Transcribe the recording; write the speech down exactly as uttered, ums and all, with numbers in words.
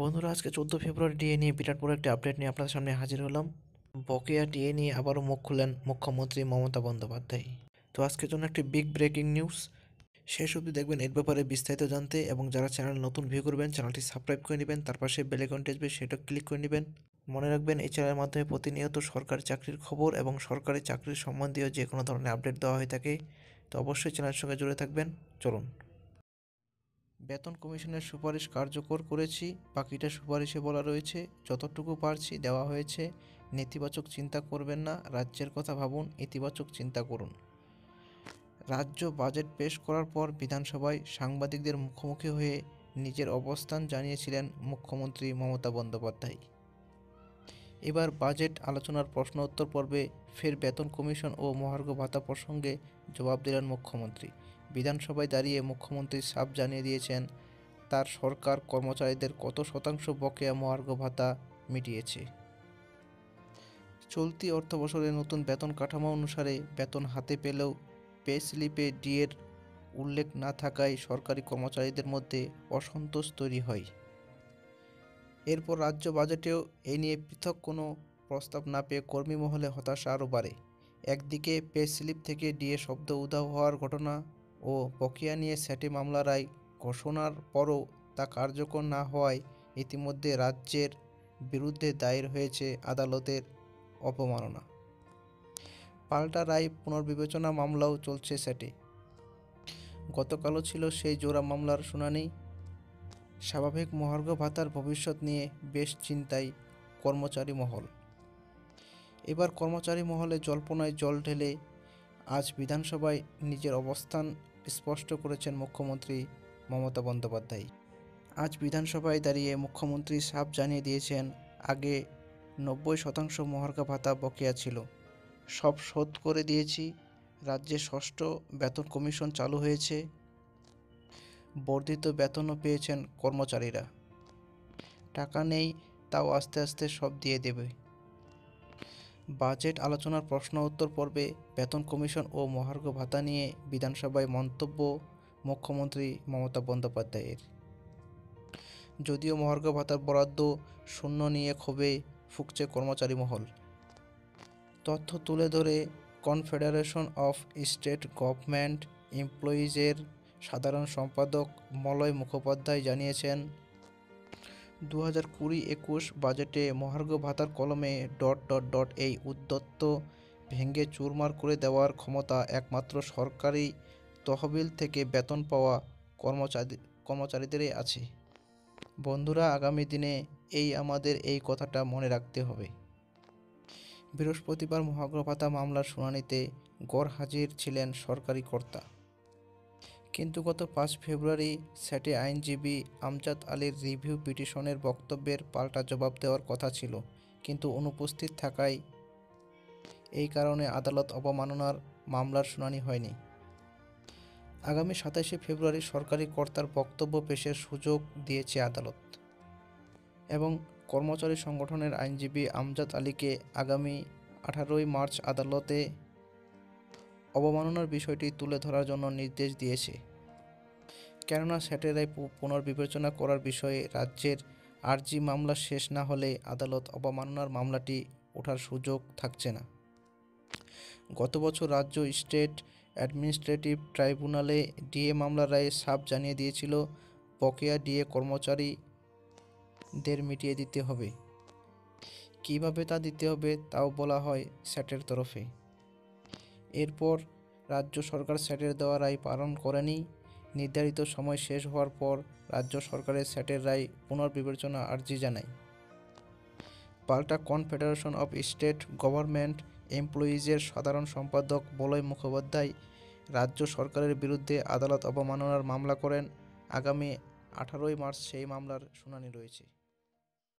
বন্ধুরা আজকে চৌদ্দ ফেব্রুয়ারি ডিএ নিয়ে বিরাট বড় একটা আপডেট নিয়ে আপনাদের সামনে হাজির হলাম। বকেয়া ডিএ নিয়ে আবারও মুখ খুললেন মুখ্যমন্ত্রী মমতা বন্দ্যোপাধ্যায়। তো আজকের জন্য একটি বিগ ব্রেকিং নিউজ, শেষ অবধি দেখবেন এর ব্যাপারে বিস্তারিত জানতে। এবং যারা চ্যানেল নতুন ভিউ করবেন চ্যানেলটি সাবস্ক্রাইব করে নেবেন, তার পাশে বেল আইকনটি আসবে সেটা ক্লিক করে নেবেন। মনে রাখবেন এই চ্যানেলের মাধ্যমে প্রতিনিয়ত সরকারি চাকরির খবর এবং সরকারি চাকরির সম্বন্ধীয় যে কোনো ধরনের আপডেট দেওয়া হয়ে থাকে, তো অবশ্যই চ্যানেলের সঙ্গে জুড়ে থাকবেন। চলুন, বেতন কমিশনের সুপারিশ কার্যকর করেছি, বাকিটা সুপারিশে বলা রয়েছে, যতটুকু পারছি দেওয়া হয়েছে। নেতিবাচক চিন্তা করবেন না, রাজ্যের কথা ভাবুন, ইতিবাচক চিন্তা করুন। রাজ্য বাজেট পেশ করার পর বিধানসভায় সাংবাদিকদের মুখোমুখি হয়ে নিজের অবস্থান জানিয়েছিলেন মুখ্যমন্ত্রী মমতা বন্দ্যোপাধ্যায়। এবার বাজেট আলোচনার প্রশ্ন উত্তর পর্বে ফের বেতন কমিশন ও মহার্ঘ ভাতা প্রসঙ্গে জবাব দিলেন মুখ্যমন্ত্রী। বিধানসভায় দাঁড়িয়ে মুখ্যমন্ত্রী সাফ জানিয়ে দিয়েছেন তার সরকার কর্মচারীদের কত শতাংশ বকেয়া মহার্ঘ ভাতা মিটিয়েছে। চলতি অর্থবছরে নতুন বেতন কাঠামো অনুসারে বেতন হাতে পেলেও পে স্লিপে ডিএর উল্লেখ না থাকায় সরকারি কর্মচারীদের মধ্যে অসন্তোষ তৈরি হয়। এরপর রাজ্য বাজেটেও এ নিয়ে পৃথক কোনো প্রস্তাব না পেয়ে কর্মী মহলে হতাশা আরও বাড়ে। একদিকে পে স্লিপ থেকে ডিএ শব্দ উধাও হওয়ার ঘটনা ও বকেয়া নিয়ে স্যাটে মামলা রায় ঘোষণার পরও তা কার্যকর না হওয়ায় ইতিমধ্যে রাজ্যের বিরুদ্ধে দায়ের হয়েছে আদালতের অবমাননা। পাল্টা রায় পুনর্বিবেচনা মামলাও চলছে স্যাটে। গতকালও ছিল সেই জোড়া মামলার শুনানি। স্বাভাবিক মহার্ঘ ভাতার ভবিষ্যৎ নিয়ে বেশ চিন্তায় কর্মচারী মহল। এবার কর্মচারী মহলে জল্পনায় জল ঢেলে আজ বিধানসভায় নিজের অবস্থান স্পষ্ট করেছেন মুখ্যমন্ত্রী মমতা বন্দ্যোপাধ্যায়। আজ বিধানসভায় দাঁড়িয়ে মুখ্যমন্ত্রী সাফ জানিয়ে দিয়েছেন আগে নব্বই শতাংশ মহার্ঘ ভাতা বকেয়া ছিল, সব শোধ করে দিয়েছি। রাজ্যে ষষ্ঠ বেতন কমিশন চালু হয়েছে, বর্ধিত বেতনও পেয়েছেন কর্মচারীরা। টাকা নেই তাও আস্তে আস্তে সব দিয়ে দেবে। বাজেট আলোচনার প্রশ্ন উত্তর পর্বে বেতন কমিশন ও মহার্ঘ ভাতা নিয়ে বিধানসভায় মন্তব্য মুখ্যমন্ত্রী মমতা বন্দ্যোপাধ্যায়ের। যদিও মহার্ঘ ভাতার বরাদ্দ শূন্য নিয়ে ক্ষোভে ফুঁকছে কর্মচারী মহল। তথ্য তুলে ধরে কনফেডারেশন অফ স্টেট গভর্নমেন্ট এমপ্লয়িজের সাধারণ সম্পাদক মলয় মুখোপাধ্যায় জানিয়েছেন দু হাজার কুড়ি একুশ বাজেটে মহার্ঘ ভাতার কলমে ডট ডট ডট এই উদ্যত্ত ভেঙে চুরমার করে দেওয়ার ক্ষমতা একমাত্র সরকারি তহবিল থেকে বেতন পাওয়া কর্মচারী কর্মচারীদেরই আছে। বন্ধুরা, আগামী দিনে এই আমাদের এই কথাটা মনে রাখতে হবে। বৃহস্পতিবার মহার্ঘ ভাতা মামলার শুনানিতে গড় হাজির ছিলেন সরকারি কর্তা। কিন্তু গত পাঁচ ফেব্রুয়ারি স্যাটে আইনজীবী আমজাদ আলীর রিভিউ পিটিশনের বক্তব্যের পাল্টা জবাব দেওয়ার কথা ছিল, কিন্তু অনুপস্থিত থাকায় এই কারণে আদালত অবমাননার মামলার শুনানি হয়নি। আগামী সাতাশে ফেব্রুয়ারি সরকারি কর্তার বক্তব্য পেশের সুযোগ দিয়েছে আদালত। এবং কর্মচারী সংগঠনের আইনজীবী আমজাদ আলীকে আগামী আঠারোই মার্চ আদালতে অবমাননার বিষয়টি তুলে ধরার জন্য নির্দেশ দিয়েছে, কেননা স্যাটের রায় পুনর্বিবেচনা করার বিষয়ে রাজ্যের আরজি মামলা শেষ না হলে আদালত অবমাননার মামলাটি ওঠার সুযোগ থাকছে না। গত বছর রাজ্য স্টেট অ্যাডমিনিস্ট্রেটিভ ট্রাইব্যুনালে ডিএ মামলার রায়ে সাফ জানিয়ে দিয়েছিল বকেয়া ডিএ কর্মচারীদের মিটিয়ে দিতে হবে। কিভাবে তা দিতে হবে তাও বলা হয় স্যাটের তরফে। এরপর রাজ্য সরকার স্যাটের দেওয়া রায় পালন করেনি। নির্ধারিত সময় শেষ হওয়ার পর রাজ্য সরকারের স্যাটের রায় পুনর্বিবেচনা আর্জি জানায়। পাল্টা কনফেডারেশন অফ স্টেট গভর্নমেন্ট এমপ্লয়িজের সাধারণ সম্পাদক মলয় মুখোপাধ্যায় রাজ্য সরকারের বিরুদ্ধে আদালত অবমাননার মামলা করেন। আগামী আঠারোই মার্চ সেই মামলার শুনানি রয়েছে।